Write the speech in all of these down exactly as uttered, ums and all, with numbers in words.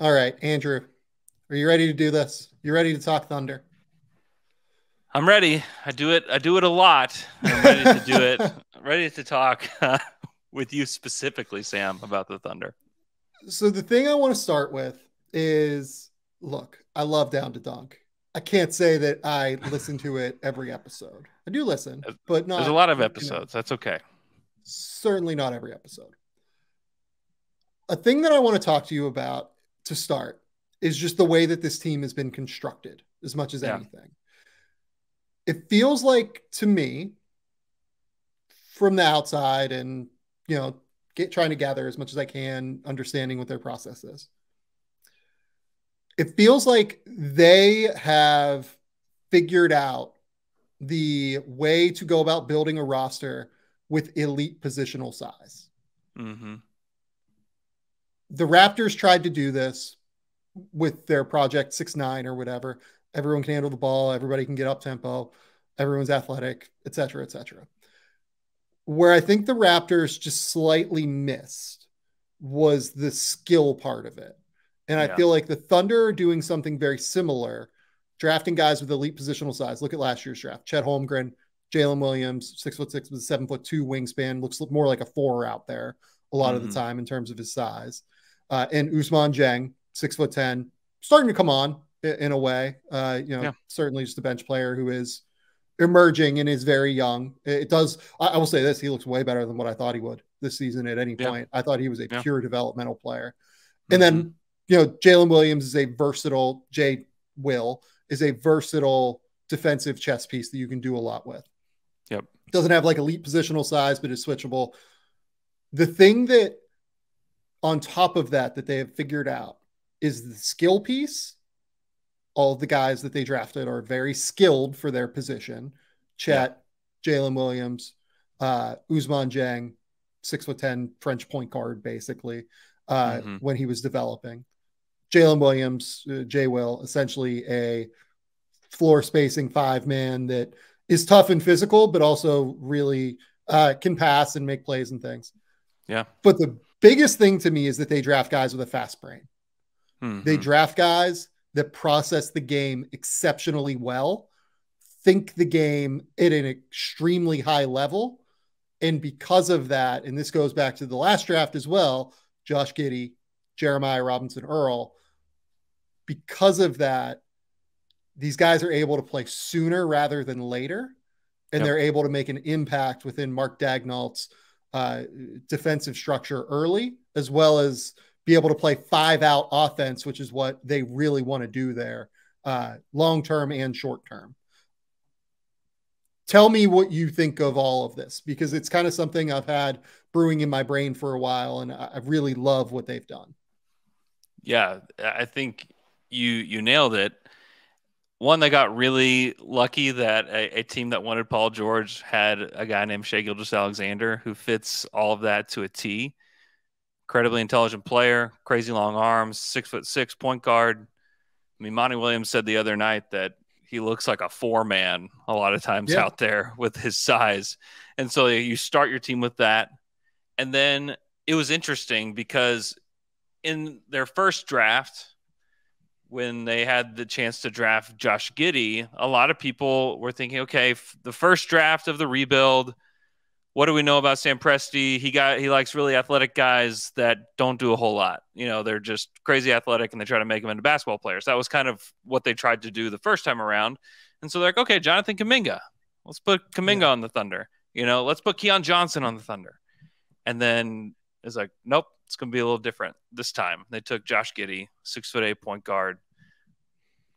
All right, Andrew, are you ready to do this? You ready to talk Thunder? I'm ready. I do it. I do it a lot. I'm ready to do it. I'm ready to talk uh, with you specifically, Sam, about the Thunder. So the thing I want to start with is, look, I love Down to Dunk. I can't say that I listen to it every episode. I do listen, but not. There's a lot of episodes. You know, that's okay. Certainly not every episode. A thing that I want to talk to you about to start is just the way that this team has been constructed as much as yeah. anything. It feels like to me from the outside and, you know, get, trying to gather as much as I can, understanding what their process is. It feels like they have figured out the way to go about building a roster with elite positional size. Mm-hmm. The Raptors tried to do this with their project six nine or whatever. Everyone can handle the ball. Everybody can get up tempo. Everyone's athletic, et cetera, et cetera. Where I think the Raptors just slightly missed was the skill part of it. And yeah. I feel like the Thunder are doing something very similar, drafting guys with elite positional size. Look at last year's draft. Chet Holmgren, Jalen Williams, six foot six with a seven foot two wingspan. Looks more like a four out there a lot mm-hmm. of the time in terms of his size. Uh, and Ousmane Dieng, six foot ten, starting to come on in a way, uh, you know, yeah. certainly just a bench player who is emerging and is very young. It does. I, I will say this. He looks way better than what I thought he would this season at any yeah. point. I thought he was a yeah. pure developmental player. Mm-hmm. And then, you know, Jalen Williams is a versatile Jay Will is a versatile defensive chess piece that you can do a lot with. Yep. Doesn't have like elite positional size, but is switchable. The thing that on top of that, that they have figured out is the skill piece. All of the guys that they drafted are very skilled for their position. Chet, yeah. Jalen Williams, uh, Ousmane Dieng, six foot ten French point guard, basically, uh, mm-hmm. when he was developing. Jalen Williams, uh, J. Will, essentially a floor spacing five man that is tough and physical, but also really uh, can pass and make plays and things. Yeah. But the biggest thing to me is that they draft guys with a fast brain. Mm-hmm. They draft guys that process the game exceptionally well, think the game at an extremely high level. And because of that, and this goes back to the last draft as well, Josh Giddey, Jeremiah Robinson-Earl, because of that, these guys are able to play sooner rather than later, and yep. they're able to make an impact within Mark Daigneault's uh, defensive structure early, as well as be able to play five out offense, which is what they really want to do there, uh, long-term and short-term. Tell me what you think of all of this, because it's kind of something I've had brewing in my brain for a while, and I really love what they've done. Yeah, I think you, you nailed it. One, they got really lucky that a, a team that wanted Paul George had a guy named Shai Gilgeous-Alexander who fits all of that to a T. Incredibly intelligent player, crazy long arms, six foot six point guard. I mean, Monty Williams said the other night that he looks like a four man a lot of times yeah. out there with his size. And so you start your team with that. And then it was interesting because in their first draft, when they had the chance to draft Josh Giddey, a lot of people were thinking, okay, the first draft of the rebuild, what do we know about Sam Presti? He got he likes really athletic guys that don't do a whole lot. You know, they're just crazy athletic, and they try to make them into basketball players. That was kind of what they tried to do the first time around. And so they're like, okay, Jonathan Kuminga. Let's put Kuminga yeah. on the Thunder. You know, let's put Keon Johnson on the Thunder. And then it's like, nope, it's going to be a little different this time. They took Josh Giddey, six foot eight point guard.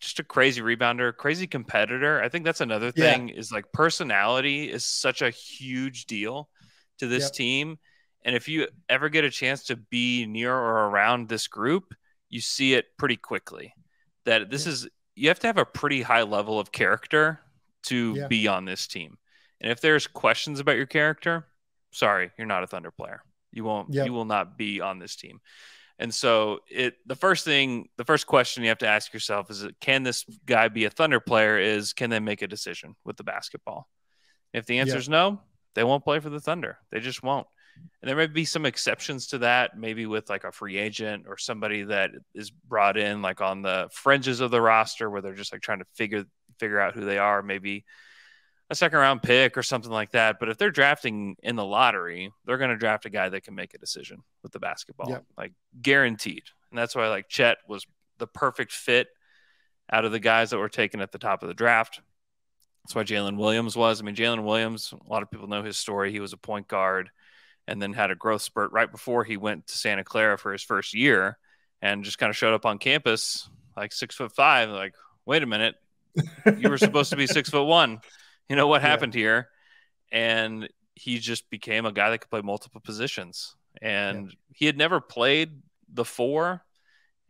Just a crazy rebounder, crazy competitor. I think that's another thing yeah. is like personality is such a huge deal to this yep. team. And if you ever get a chance to be near or around this group, you see it pretty quickly that this yeah. is, you have to have a pretty high level of character to yeah. be on this team. And if there's questions about your character, sorry, you're not a Thunder player. You won't, yep. you will not be on this team. And so it, the first thing, the first question you have to ask yourself is, can this guy be a Thunder player? Is can they make a decision with the basketball? If the answer yeah. is no, they won't play for the Thunder. They just won't. And there may be some exceptions to that, maybe with like a free agent or somebody that is brought in like on the fringes of the roster where they're just like trying to figure figure out who they are, maybe a second round pick or something like that. But if they're drafting in the lottery, they're going to draft a guy that can make a decision with the basketball, yep. like guaranteed. And that's why like Chet was the perfect fit out of the guys that were taken at the top of the draft. That's why Jalen Williams was. I mean, Jalen Williams, a lot of people know his story. He was a point guard and then had a growth spurt right before he went to Santa Clara for his first year and just kind of showed up on campus like six foot five. Like, wait a minute, you were supposed to be six foot one. You know what happened yeah. here? And he just became a guy that could play multiple positions. And yeah. he had never played the four.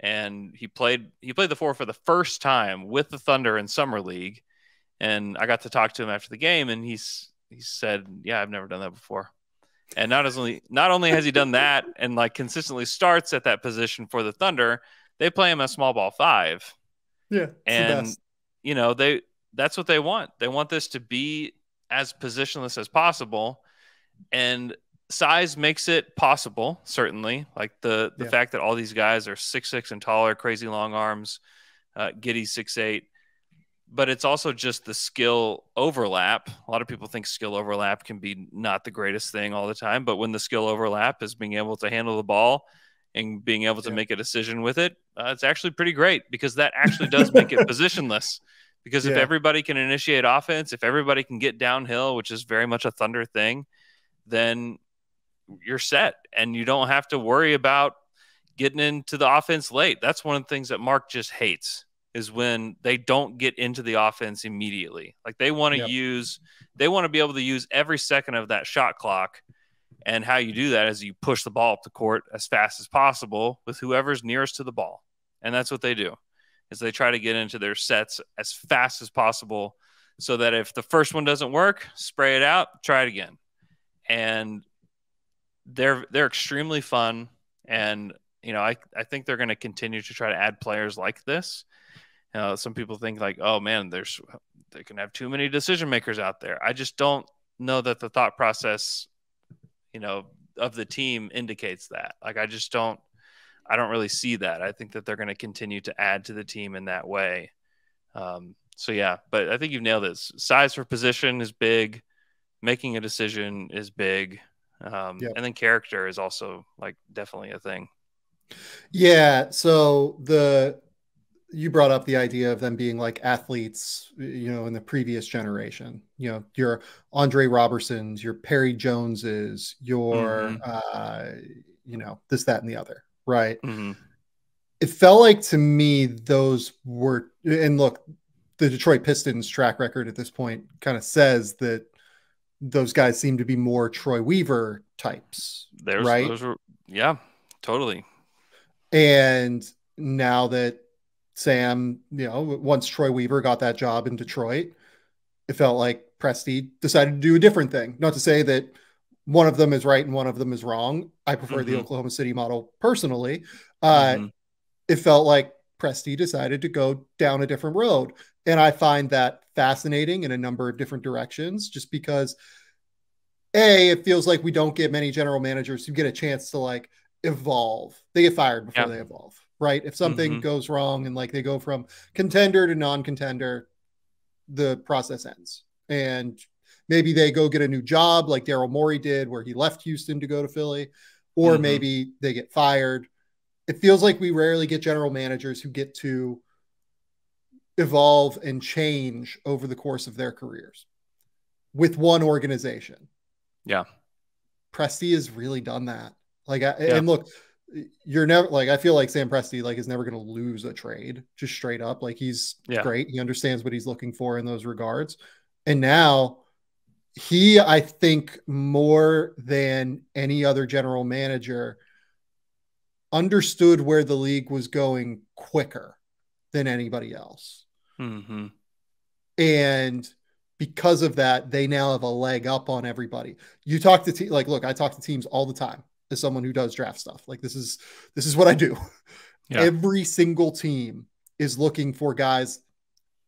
And he played he played the four for the first time with the Thunder in Summer League. And I got to talk to him after the game, and he's he said, yeah, I've never done that before. And not only not only has he done that and like consistently starts at that position for the Thunder, they play him as small ball five. Yeah. And you know, they that's what they want. They want this to be as positionless as possible. And size makes it possible, certainly. Like the the yeah. fact that all these guys are six six and taller, crazy long arms, uh Giddey six eight. But it's also just the skill overlap. A lot of people think skill overlap can be not the greatest thing all the time, but when the skill overlap is being able to handle the ball and being able to yeah. make a decision with it, uh, it's actually pretty great, because that actually does make it positionless. Because yeah. if everybody can initiate offense, if everybody can get downhill, which is very much a Thunder thing, then you're set, and you don't have to worry about getting into the offense late. That's one of the things that Mark just hates, is when they don't get into the offense immediately. Like they want to yep. use, they want to be able to use every second of that shot clock. And how you do that is you push the ball up the court as fast as possible with whoever's nearest to the ball. And that's what they do, is they try to get into their sets as fast as possible, so that if the first one doesn't work, spray it out, try it again. And They're they're extremely fun, and you know I I think they're going to continue to try to add players like this. You know, some people think like, oh man, there's they can have too many decision makers out there. I just don't know that the thought process, you know, of the team indicates that. Like I just don't I don't really see that. I think that they're going to continue to add to the team in that way. Um, so yeah, but I think you've nailed it. Size for position is big. Making a decision is big. Um, yep. And then character is also like definitely a thing. Yeah. So the, you brought up the idea of them being like athletes, you know, in the previous generation, you know, your Andre Robertsons, your Perry Joneses, your, mm-hmm. uh, you know, this, that, and the other, right? Mm-hmm. It felt like to me those were, and look, the Detroit Pistons track record at this point kind of says that those guys seem to be more Troy Weaver types. There's, right? Those were, yeah, totally. And now that Sam, you know, once Troy Weaver got that job in Detroit, it felt like Presti decided to do a different thing. Not to say that one of them is right and one of them is wrong. I prefer mm-hmm. the Oklahoma City model personally. Uh, mm-hmm. It felt like Presti decided to go down a different road. And I find that fascinating in a number of different directions, just because A, it feels like we don't get many general managers who get a chance to like evolve. They get fired before yeah. they evolve, right? If something mm-hmm. goes wrong and like they go from contender to non-contender, the process ends. And maybe they go get a new job like Daryl Morey did, where he left Houston to go to Philly, or mm-hmm. maybe they get fired. It feels like we rarely get general managers who get to evolve and change over the course of their careers with one organization. Yeah. Presti has really done that. Like, I, yeah. and look, you're never like, I feel like Sam Presti like is never going to lose a trade, just straight up. Like he's yeah. great. He understands what he's looking for in those regards. And now he, I think more than any other general manager, understood where the league was going quicker than anybody else. Mm-hmm. And because of that, they now have a leg up on everybody. You talk to te- like, look, I talk to teams all the time as someone who does draft stuff. Like this is, this is what I do. Yeah. Every single team is looking for guys,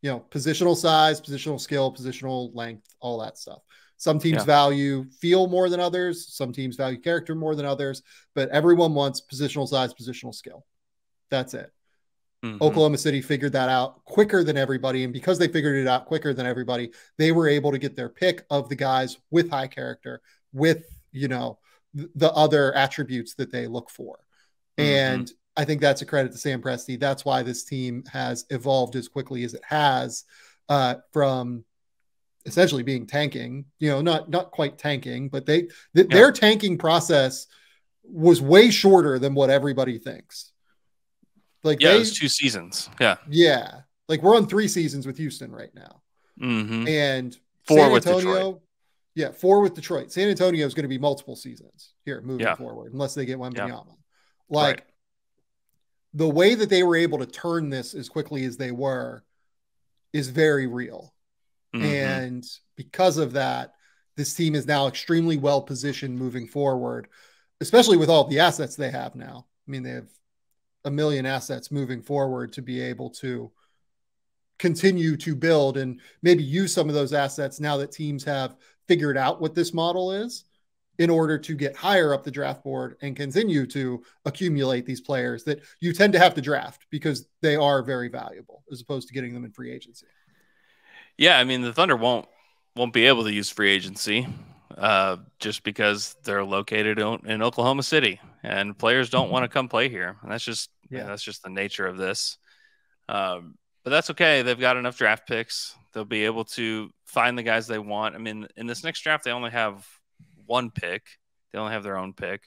you know, positional size, positional skill, positional length, all that stuff. Some teams yeah. value feel more than others. Some teams value character more than others, but everyone wants positional size, positional skill. That's it. Mm-hmm. Oklahoma City figured that out quicker than everybody. And because they figured it out quicker than everybody, they were able to get their pick of the guys with high character, with, you know, th- the other attributes that they look for. Mm-hmm. And I think that's a credit to Sam Presti. That's why this team has evolved as quickly as it has, uh, from essentially being tanking, you know, not, not quite tanking, but they, th- yeah. their tanking process was way shorter than what everybody thinks. Like yeah, they, it was two seasons. Yeah. Yeah. Like we're on three seasons with Houston right now. Mm-hmm. And four San Antonio, with Detroit. Yeah, four with Detroit. San Antonio is going to be multiple seasons here moving yeah. forward, unless they get Wembanyama. Yeah. Like right. the way that they were able to turn this as quickly as they were is very real. Mm-hmm. And because of that, this team is now extremely well positioned moving forward, especially with all the assets they have now. I mean, they have a million assets moving forward to be able to continue to build and maybe use some of those assets now that teams have figured out what this model is in order to get higher up the draft board and continue to accumulate these players that you tend to have to draft because they are very valuable as opposed to getting them in free agency. Yeah. I mean, the Thunder won't, won't be able to use free agency uh, just because they're located in Oklahoma City and players don't want to come play here. And that's just, yeah, that's just the nature of this. Um, but that's okay. They've got enough draft picks. They'll be able to find the guys they want. I mean, in this next draft, they only have one pick. They only have their own pick,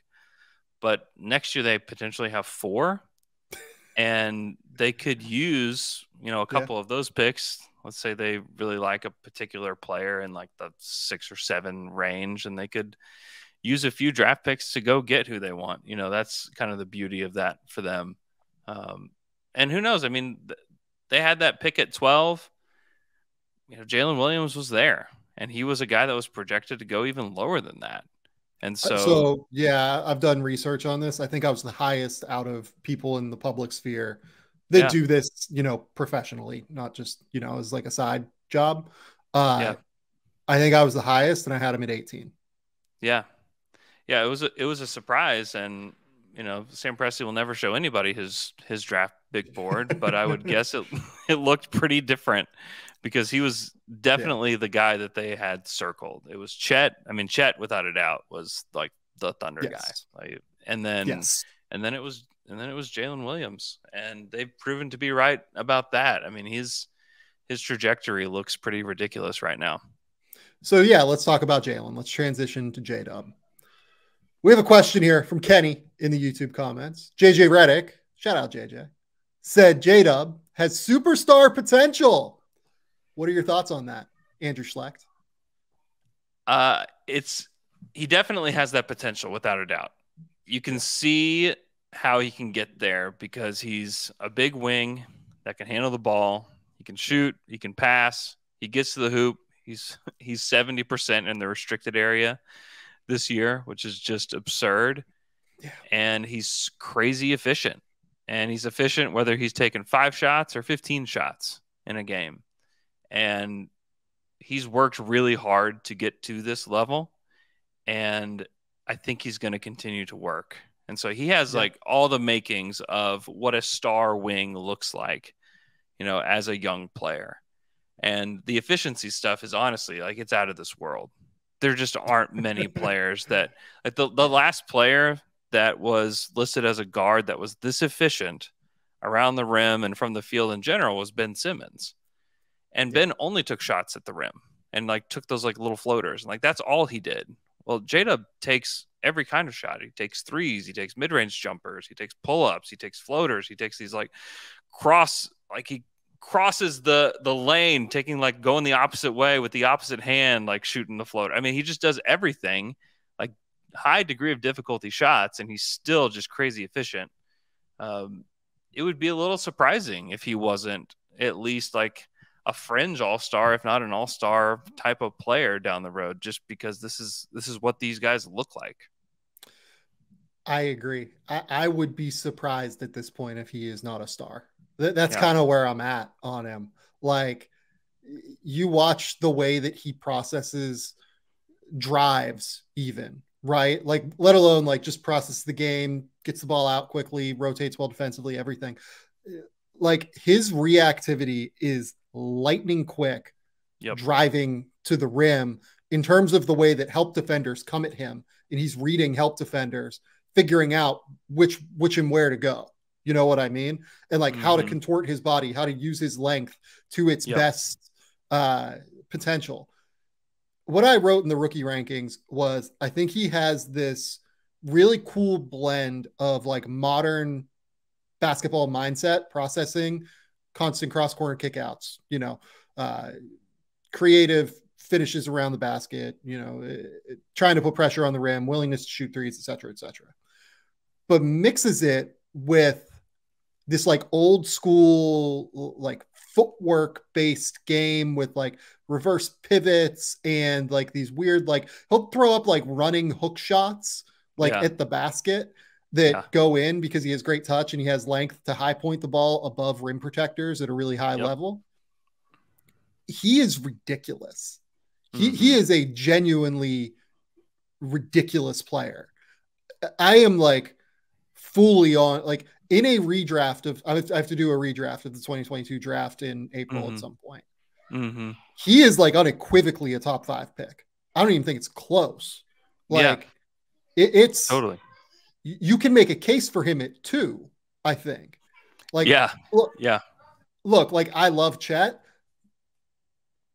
but next year they potentially have four and they could use, you know, a couple yeah. of those picks. Let's say they really like a particular player in like the six or seven range, and they could use a few draft picks to go get who they want. You know, that's kind of the beauty of that for them. Um, and who knows? I mean, th- they had that pick at twelve. You know, Jalen Williams was there, and he was a guy that was projected to go even lower than that. And so, so yeah, I've done research on this. I think I was the highest out of people in the public sphere that yeah. do this, you know, professionally, not just, you know, as like a side job. Uh, yeah. I think I was the highest, and I had him at eighteen. Yeah. Yeah, it was a, it was a surprise, and you know Sam Presti will never show anybody his his draft big board, but I would guess it it looked pretty different because he was definitely yeah. the guy that they had circled. It was Chet. I mean, Chet without a doubt was like the Thunder yes. guy, like, and then yes. and then it was and then it was Jalen Williams, and they've proven to be right about that. I mean, his his trajectory looks pretty ridiculous right now. So yeah, let's talk about Jalen. Let's transition to J Dub. We have a question here from Kenny in the YouTube comments. J J Redick, shout out J J, said J-Dub has superstar potential. What are your thoughts on that, Andrew Schlecht? Uh, it's he definitely has that potential without a doubt. You can see how he can get there because he's a big wing that can handle the ball. He can shoot. He can pass. He gets to the hoop. He's he's seventy percent in the restricted area this year, which is just absurd. Yeah. And he's crazy efficient, and he's efficient whether he's taking five shots or fifteen shots in a game. And he's worked really hard to get to this level, and I think he's going to continue to work. And so he has yeah. like all the makings of what a star wing looks like, you know, as a young player. And the efficiency stuff is honestly like it's out of this world. There just aren't many players that like the, the last player that was listed as a guard that was this efficient around the rim and from the field in general was Ben Simmons. And Ben only took shots at the rim and like took those like little floaters. And like, that's all he did. Well, J-Dub takes every kind of shot. He takes threes. He takes mid-range jumpers. He takes pull-ups. He takes floaters. He takes these like cross, like he, crosses the the lane, taking like going the opposite way with the opposite hand, like shooting the floater. I mean, he just does everything, like high degree of difficulty shots, and he's still just crazy efficient. Um, it would be a little surprising if he wasn't at least like a fringe all-star, if not an all-star type of player down the road, just because this is this is what these guys look like. I agree. I, I would be surprised at this point if he is not a star. That's yeah. kind of where I'm at on him. Like, you watch the way that he processes drives even, right? Like, let alone like just process the game, gets the ball out quickly, rotates well defensively, everything. Like, his reactivity is lightning quick, yep. driving to the rim in terms of the way that help defenders come at him, and he's reading help defenders, figuring out which, which and where to go. You know what I mean? And like mm-hmm. how to contort his body, how to use his length to its yep. best uh, potential. What I wrote in the rookie rankings was, I think he has this really cool blend of like modern basketball mindset, processing, constant cross-corner kickouts, you know, uh, creative finishes around the basket, you know, it, it, trying to put pressure on the rim, willingness to shoot threes, et cetera, et cetera. But mixes it with this like old school, like footwork based game with like reverse pivots and like these weird, like he'll throw up like running hook shots, like yeah. at the basket that yeah. go in because he has great touch and he has length to high point the ball above rim protectors at a really high yep. level. He is ridiculous. Mm-hmm. He, he is a genuinely ridiculous player. I am like fully on, like in a redraft of, I have to do a redraft of the twenty twenty-two draft in April mm-hmm. at some point. Mm-hmm. He is like unequivocally a top five pick. I don't even think it's close. Like yeah. it, it's totally, you can make a case for him at two, I think. Like, yeah, look, yeah, look, like I love Chet.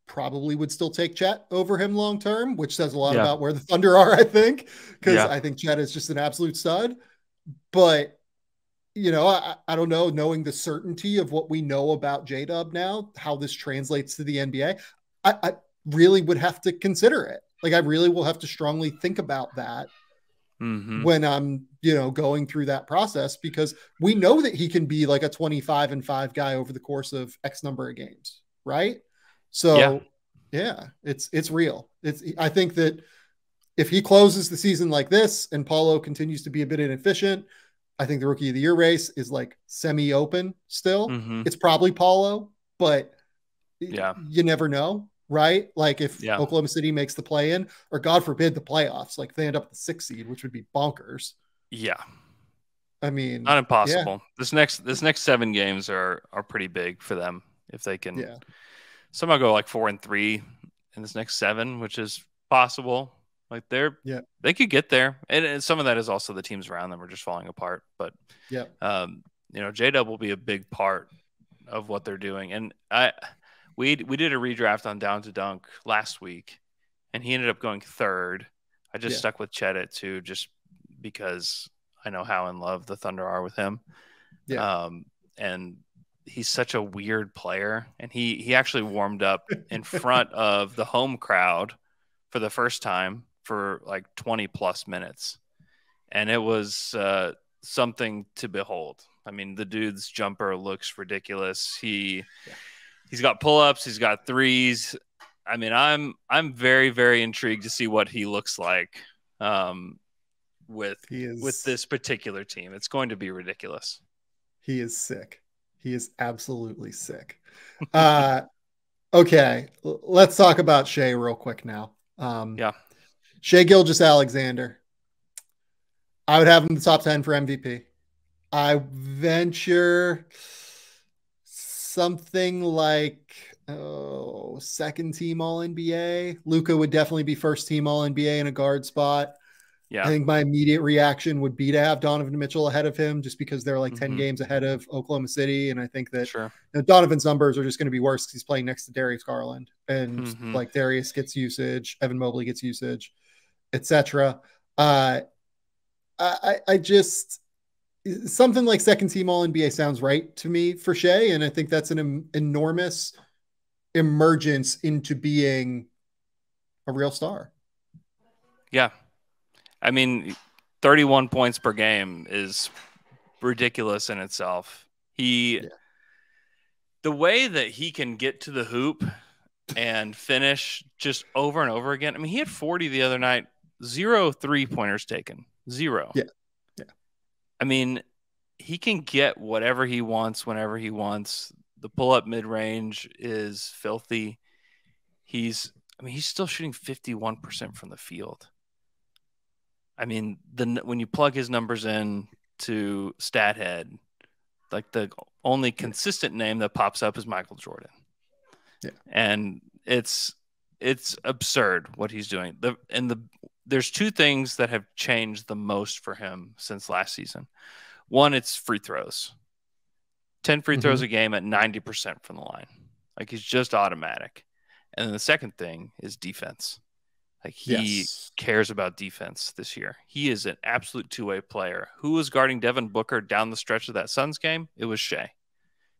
Probably would still take Chet over him long term, which says a lot yeah. about where the Thunder are, I think, because yeah. I think Chet is just an absolute stud. But, you know, I, I don't know, knowing the certainty of what we know about J-Dub now, how this translates to the N B A, I, I really would have to consider it. Like, I really will have to strongly think about that mm-hmm. when I'm, you know, going through that process, because we know that he can be like a twenty-five and five guy over the course of X number of games, right? So, yeah, yeah it's it's real. It's I think that if he closes the season like this and Paolo continues to be a bit inefficient, I think the rookie of the year race is like semi-open still. Mm-hmm. It's probably Paolo, but yeah, you never know, right? Like if yeah. Oklahoma City makes the play in, or God forbid the playoffs, like they end up the sixth seed, which would be bonkers. Yeah. I mean, not impossible. Yeah. This next this next seven games are are pretty big for them if they can yeah. somehow go like four and three in this next seven, which is possible. Like they're, yeah, they could get there, and, and some of that is also the teams around them are just falling apart. But yeah, um, you know, J-Dub will be a big part of what they're doing. And I, we we did a redraft on Down to Dunk last week, and he ended up going third. I just yeah. stuck with Chet at two, just because I know how in love the Thunder are with him. Yeah, um, and he's such a weird player, and he he actually warmed up in front of the home crowd for the first time for like twenty plus minutes, and it was uh something to behold. I mean, the dude's jumper looks ridiculous. He yeah. he's got pull-ups, he's got threes. I mean, I'm I'm very very intrigued to see what he looks like um with is, with this particular team. It's going to be ridiculous. He is sick. He is absolutely sick. Uh okay, let's talk about Shai real quick now. Um, yeah, Shai Gilgeous-Alexander. I would have him in the top ten for M V P. I venture something like oh, second team All N B A. Luka would definitely be first team All N B A in a guard spot. Yeah, I think my immediate reaction would be to have Donovan Mitchell ahead of him, just because they're like mm-hmm. ten games ahead of Oklahoma City, and I think that sure. you know, Donovan's numbers are just going to be worse because he's playing next to Darius Garland, and mm-hmm. like Darius gets usage, Evan Mobley gets usage, et cetera. Uh, I, I just something like second team All N B A sounds right to me for Shai, and I think that's an em enormous emergence into being a real star. Yeah. I mean, thirty-one points per game is ridiculous in itself. He, yeah. the way that he can get to the hoop and finish just over and over again. I mean, he had forty the other night, zero three pointers taken, zero. Yeah. Yeah. I mean, he can get whatever he wants, whenever he wants. The pull up mid range is filthy. He's I mean, he's still shooting fifty-one percent from the field. I mean, the when you plug his numbers in to Stathead, like the only consistent name that pops up is Michael Jordan. Yeah. And it's it's absurd what he's doing. The and the there's two things that have changed the most for him since last season. One, it's free throws. ten free throws mm-hmm. a game at ninety percent from the line. Like, he's just automatic. And then the second thing is defense. Like, he yes. cares about defense this year. He is an absolute two-way player. Who was guarding Devin Booker down the stretch of that Suns game? It was Shai.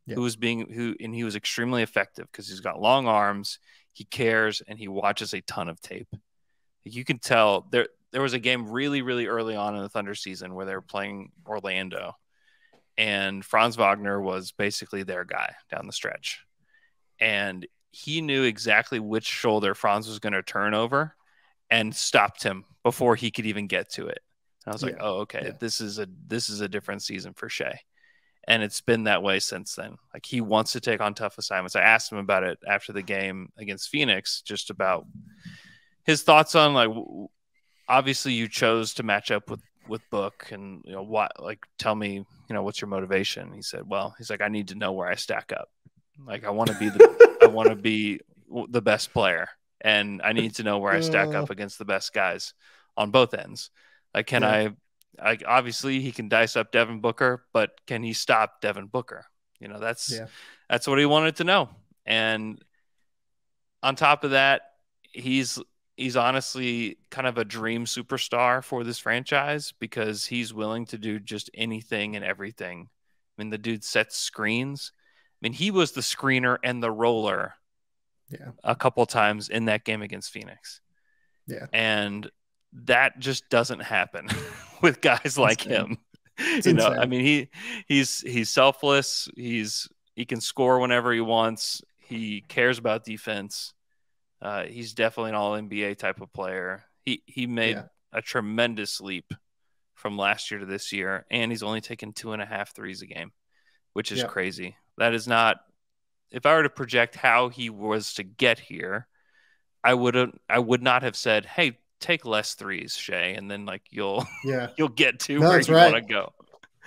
Yeah. Who was being who and he was extremely effective because he's got long arms, he cares, and he watches a ton of tape. Like, you can tell there there was a game really, really early on in the Thunder season where they were playing Orlando, and Franz Wagner was basically their guy down the stretch. And he knew exactly which shoulder Franz was going to turn over and stopped him before he could even get to it. And I was yeah. like, oh, okay, yeah. this is a this is a different season for Shai. And it's been that way since then. Like, he wants to take on tough assignments. I asked him about it after the game against Phoenix, just about his thoughts on, like, obviously you chose to match up with with Book, and, you know, what, like, tell me, you know, what's your motivation? He said, well, he's like, I need to know where I stack up. Like, I want to be the I want to be the best player, and I need to know where I stack up against the best guys on both ends. Like, can yeah. I? Like, obviously, he can dice up Devin Booker, but can he stop Devin Booker? You know, that's yeah. that's what he wanted to know. And on top of that, he's he's honestly kind of a dream superstar for this franchise because he's willing to do just anything and everything. I mean, the dude sets screens. I mean, he was the screener and the roller yeah. a couple times in that game against Phoenix. Yeah. And that just doesn't happen with guys like him. It's you know, insane. I mean, he he's he's selfless, he's he can score whenever he wants, he cares about defense. Uh, he's definitely an all N B A type of player. He he made yeah. a tremendous leap from last year to this year, and he's only taken two and a half threes a game, which is yeah. crazy. That is not, if I were to project how he was to get here, I would have, I would not have said, hey, take less threes, Shai, and then, like, you'll yeah. you'll get to no, where you right. want to go.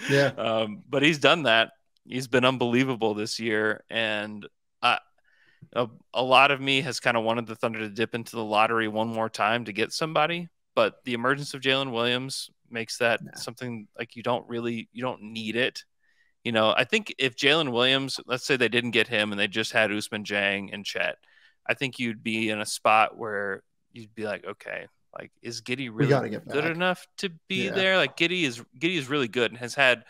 Yeah. Um, but he's done that. He's been unbelievable this year. And I, a, a lot of me has kind of wanted the Thunder to dip into the lottery one more time to get somebody, but the emergence of Jalen Williams makes that nah. something like you don't really, you don't need it. You know, I think if Jalen Williams, let's say they didn't get him and they just had Ousmane Dieng and Chet, I think you'd be in a spot where you'd be like, okay, like, is Giddey really good enough to be yeah. there? Like, Giddey is Giddey is really good and has had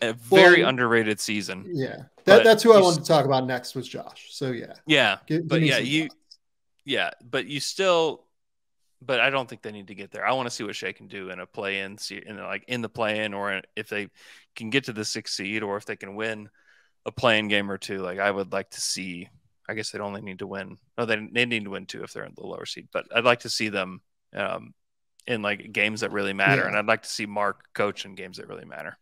a very well, underrated season. Yeah, that, that's who I wanted to talk about next was Josh. So yeah, yeah, give, give but yeah, you, thoughts. yeah, but you still, but I don't think they need to get there. I want to see what Shai can do in a play-in, in like in the play-in, or if they can get to the sixth seed, or if they can win a play-in game or two. Like, I would like to see. I guess they'd only need to win. No, they they need to win two if they're in the lower seed. But I'd like to see them um, in like games that really matter, yeah. and I'd like to see Mark coach in games that really matter.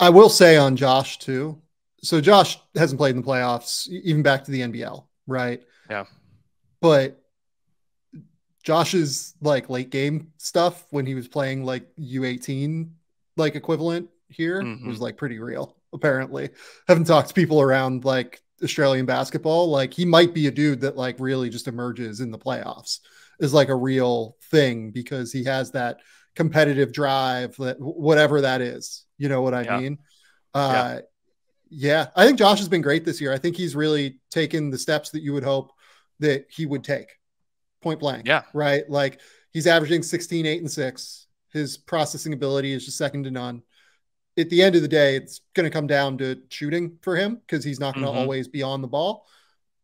I will say on Josh too. So Josh hasn't played in the playoffs, even back to the N B L, right? Yeah, but Josh's like late game stuff when he was playing like U eighteen like equivalent here mm-hmm. was like pretty real. Apparently, haven't talked to people around like Australian basketball. Like, he might be a dude that like really just emerges in the playoffs is like a real thing because he has that competitive drive, that whatever that is. You know what I yeah. mean? Uh, yeah. yeah, I think Josh has been great this year. I think he's really taken the steps that you would hope that he would take. Point blank. Yeah. Right. Like, he's averaging sixteen, eight, and six. His processing ability is just second to none. At the end of the day, it's going to come down to shooting for him because he's not going to mm-hmm. always be on the ball.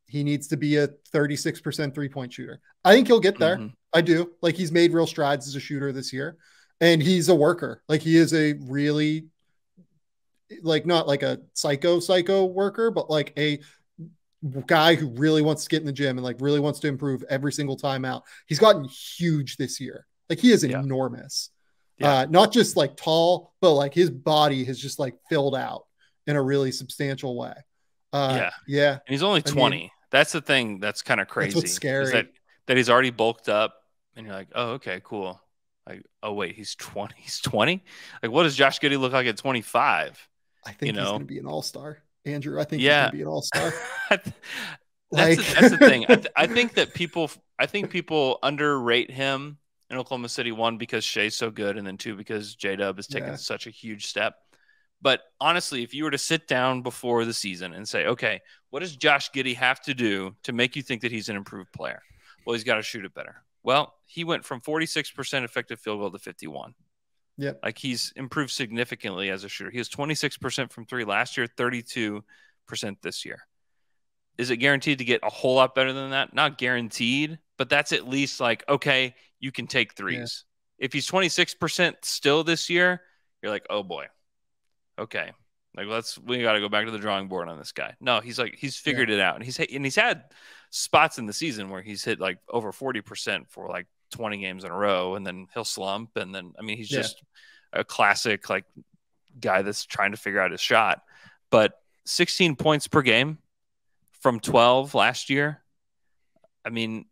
He needs to be a thirty-six percent three-point shooter. I think he'll get there. Mm-hmm. I do. Like, he's made real strides as a shooter this year, and he's a worker. Like, he is a really, like, not like a psycho psycho worker, but like a guy who really wants to get in the gym and like really wants to improve every single time out. He's gotten huge this year. Like, he is yeah. enormous, yeah. Uh, not just like tall, but like his body has just like filled out in a really substantial way. Uh, yeah. Yeah. And he's only twenty. I mean, that's the thing. That's kind of crazy. That's what's scary. That that he's already bulked up, and you're like, oh, okay, cool. Like, oh, wait, he's twenty. He's twenty? Like, what does Josh Giddey look like at twenty-five? I think you know? he's going to be an all-star, Andrew. I think yeah. he's going to be an all-star. that's, like... the, that's the thing. I, th I think that people – I think people underrate him in Oklahoma City, one, because Shea's so good, and then two, because J-Dub has taken yeah. such a huge step. But honestly, if you were to sit down before the season and say, okay, what does Josh Giddey have to do to make you think that he's an improved player? Well, he's got to shoot it better. Well, he went from forty-six percent effective field goal to fifty-one. Yeah. Like, he's improved significantly as a shooter. He was twenty-six percent from three last year, thirty-two percent this year. Is it guaranteed to get a whole lot better than that? Not guaranteed, but that's at least like, okay, you can take threes. Yeah. If he's twenty-six percent still this year, you're like, oh boy. Okay, like let's we got to go back to the drawing board on this guy. No, he's like he's figured yeah. it out, and he's and he's had spots in the season where he's hit like over forty percent for like twenty games in a row, and then he'll slump, and then I mean he's yeah. just a classic like guy that's trying to figure out his shot. But sixteen points per game from twelve last year. I mean,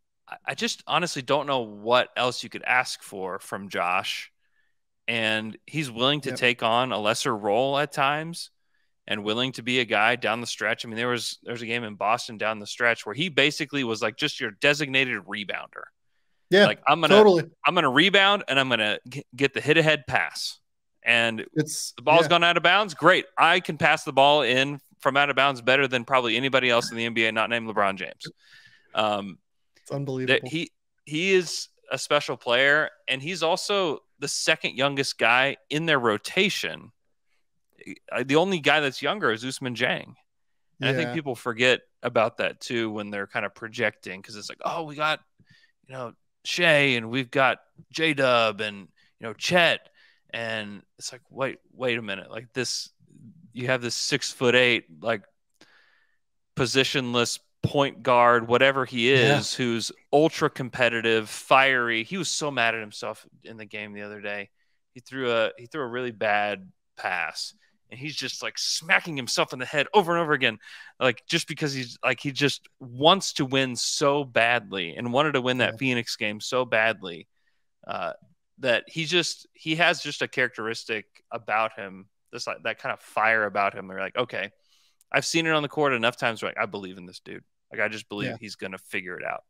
I just honestly don't know what else you could ask for from Josh. And he's willing to yep. take on a lesser role at times and willing to be a guy down the stretch. I mean, there was there's a game in Boston down the stretch where he basically was like just your designated rebounder. Yeah. Like I'm going to totally. I'm going to rebound and I'm going to get the hit ahead pass. And it's the ball's yeah. gone out of bounds. Great. I can pass the ball in from out of bounds better than probably anybody else in the N B A not named LeBron James. Um it's unbelievable. That he he is a special player, and he's also the second youngest guy in their rotation. The only guy that's younger is Ousmane Dieng. And yeah. I think people forget about that too when they're kind of projecting, because it's like, oh, we got, you know, Shai, and we've got J-Dub, and, you know, Chet. And it's like, wait, wait a minute. Like this, you have this six foot eight, like positionless point guard, whatever he is, yeah. who's ultra competitive, fiery. He was so mad at himself in the game the other day. He threw a he threw a really bad pass, and he's just like smacking himself in the head over and over again, like just because he's like he just wants to win so badly and wanted to win that yeah. Phoenix game so badly uh, that he just he has just a characteristic about him, this like that kind of fire about him. They're like, okay. I've seen it on the court enough times where like, I believe in this dude. Like, I just believe yeah. he's going to figure it out.